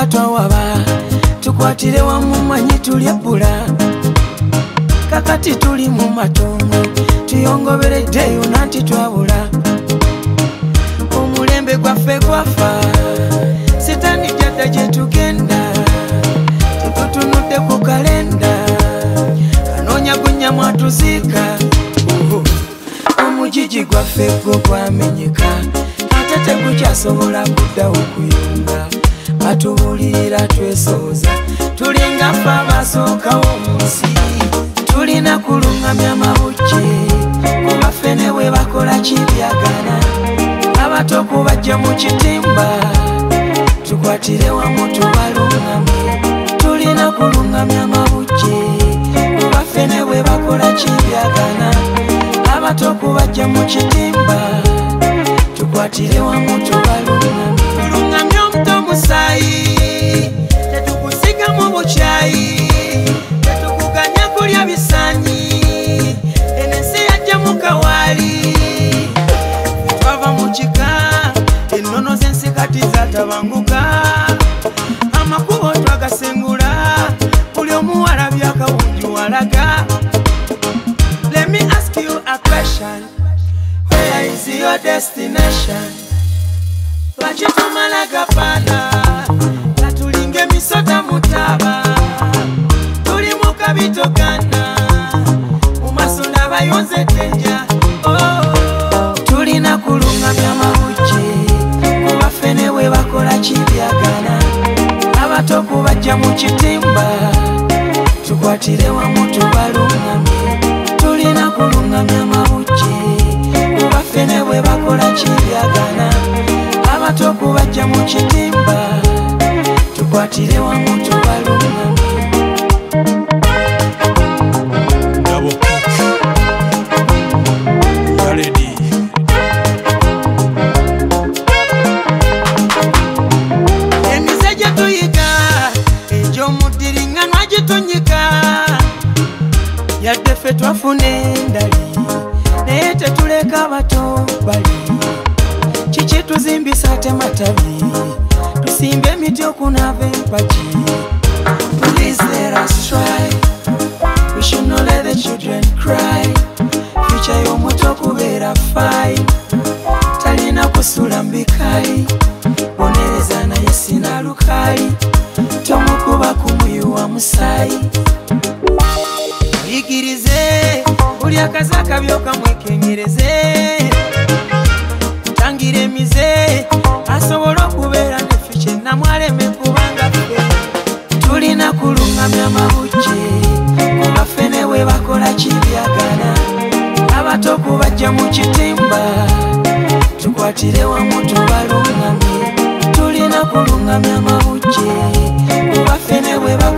era twawaba tukwatire wamu manyi tulyapula kakati tuli mu matongo tuyongobereddeyo nanti twabula omulembe gwaffe gwafa sitani jadda gye tugenda tutunudde ku kalenda anoonya gunnya mwatuziika omugigi gwaffe gwo gwamenyeka ate tegukyasobola kuddawo kuyunga batubulira twesoza tulinga ffe abasookawo mu nsi tulina kulungamya mabuki kuba ffe ne bwe bakola kibyagana abato kubajja mu kitimba tukwatire wamu tubalungamye tulina kulungamya mabuki kuba ffe ne bwe bakola kibyagana abato kubajja mu kitimba tukwatire wamu tubalungamye tulungamya omuto musayi tetukusiga mu bukyayi tetukuganya kulya bisanyi enensi yajja mu kawaali twava mu kika ennono z'ensi kati zaatabanguka amakubo twagasengula buli omuwalabi akawunju walaga. Let me ask you a question, where is your destination? Laki tumala gapana latulinge misota mutaba tuli mukabitokana umasunda bayonze tenja oh tulina kulunga byamabuki kubafene we bakola kibyagana abato kubajja mu kitimba tukwatire wamu tubalungamye tulina kulunga byamabuki kubafene we bakola kibyagana abato kubajja mu kitimba tukwatire wamu tubalungamye. Emize gye tuyiga egy'omuddiringanwa gitunyika yadde ffe twafuna endali naye tetuleka bato bali chiche tuzimbisa tematabi tusimbe miti okunave mpaji. Please let us try, we should not let the children cry. Future y'omuto kubeera fine talina kusula mbikai bonereza naye sina lukali tomukuba kumuyuwa musayi yigirize uli akazaka byoka mwekenyereze ngiremize asobola okubeera nefiche namwaleme kubanga tulina kulungamya mabuki kuba fene we bakola kibyagana abato kubajja mu kitimba tukwatire wamu tubalungamye tulina kulungamya mabuki kuba fene we